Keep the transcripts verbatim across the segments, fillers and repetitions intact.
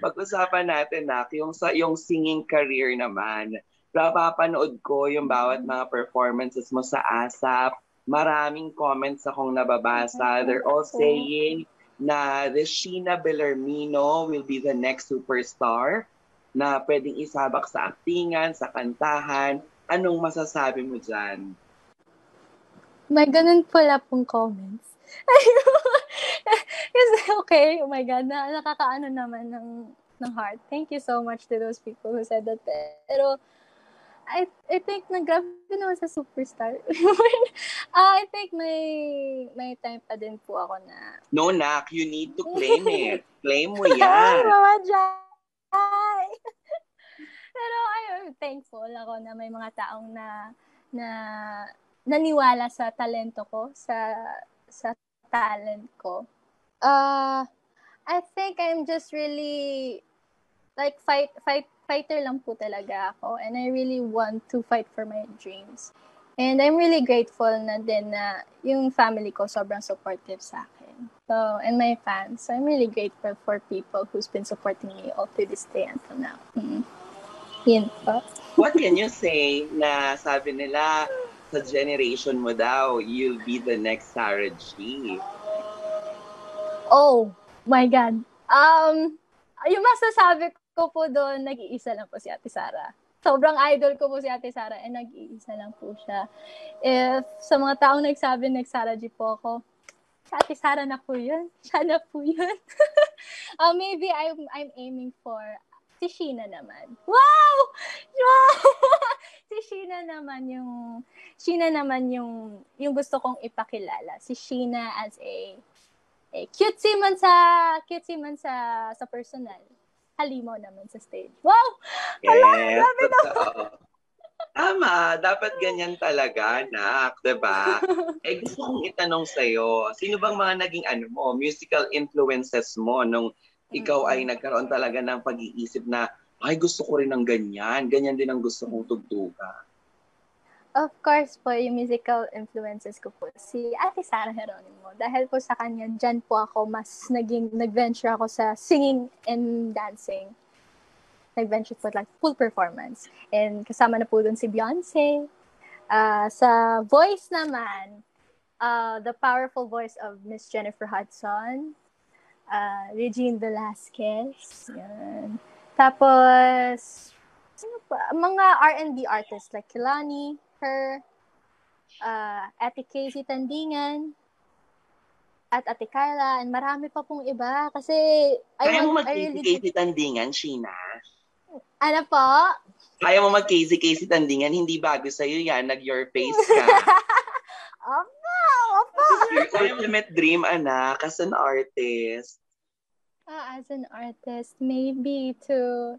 pag-usapan natin, Nak, yung, sa, yung singing career naman. Napapanood ko yung bawat mga performances mo sa ASAP. Maraming comments akong nababasa. They're all saying na the Sheena Belarmino will be the next superstar na pwedeng isabak sa aktingan, sa kantahan. Anong masasabi mo dyan? May ganun pala pong comments. Okay, oh my God, nakakaano naman ng, ng heart. Thank you so much to those people who said that. Pero, I, I think, nag-grabe naman sa superstar. uh, I think may, may time pa din po ako na... No, Nak, you need to claim it. Claim mo yan. Ay, Mama Jai. Pero, I'm thankful ako na may mga taong na, na naniwala sa talento ko, sa... sa talent ko. Uh, I think I'm just really like fight fight fighter lang po talaga ako, and I really want to fight for my dreams. And I'm really grateful na din na yung family ko sobrang supportive sa akin. So, and my fans. So I'm really grateful for people who's been supporting me all to this day until now. Mm-hmm. Yun po. What can you say na sabi nila sa generation mo daw, you'll be the next Sarah G? Oh, my God. Um, yung masasabi ko po doon, nag-iisa lang po si Ate Sarah. Sobrang idol ko po si Ate Sarah, and nag-iisa lang po siya. If sa mga taong nagsabi, next Sarah G po ako, si Ate Sarah na po yun. Siya na po yun. uh, maybe I'm, I'm aiming for si Sheena naman. Wow! Wow! Si Sheena naman yung Sheena naman yung yung gusto kong ipakilala. Si Sheena as a, a cutesy man sa cutesy man sa sa personal. Halimaw naman sa stage. Wow! Yes, love it. Tama, dapat ganyan talaga, Nak, 'di ba? Eh gusto kong itanong sa iyo, sino bang mga naging ano mo, musical influences mo nung ikaw ay nagkaroon talaga ng pag-iisip na, ay, gusto ko rin ng ganyan. Ganyan din ang gusto kong tugtugan. Of course po, yung musical influences ko po, si Ate Sarah Geronimo. Dahil po sa kanya, dyan po ako mas naging, nag-venture ako sa singing and dancing. Nag-venture po like full performance. And kasama na po dun si Beyoncé. Uh, sa voice naman, uh, the powerful voice of Miss Jennifer Hudson. Uh, Regine Velasquez. Yan. Tapos, ano pa? Mga R and B artists like Kilani, her, uh, Ate K Z Tandingan, at Ate Kyla, and marami pa pong iba. Kasi, kaya I want, mo mag-K Z really... Tandingan, Sheena? Ano po? Kaya mo mag-K Z K Z Tandingan, hindi bago sa'yo yan, nag-your face ka. Opo! Opo! Your ultimate dream, anak, as an artist. Ah, as an artist, maybe to...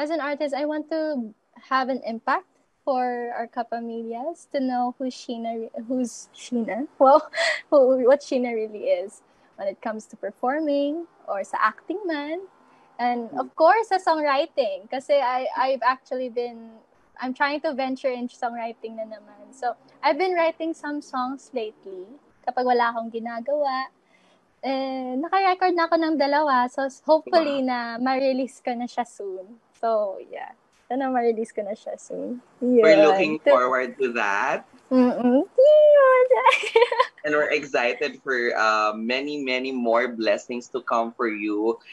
As an artist, I want to have an impact for our Kapamilias to know who Sheena, who's Sheena, well, who, what Sheena really is when it comes to performing or sa acting man. And of course, sa songwriting. Kasi I, I've actually been... I'm trying to venture into songwriting na naman. So, I've been writing some songs lately kapag wala akong ginagawa. Eh, naka-record na ako ng dalawa. So, hopefully wow. na ma-release ko na siya soon. So, yeah. Sana ma-release ko na siya soon. Yeah. We're looking forward to that. Mm-mm. And we're excited for uh, many, many more blessings to come for you.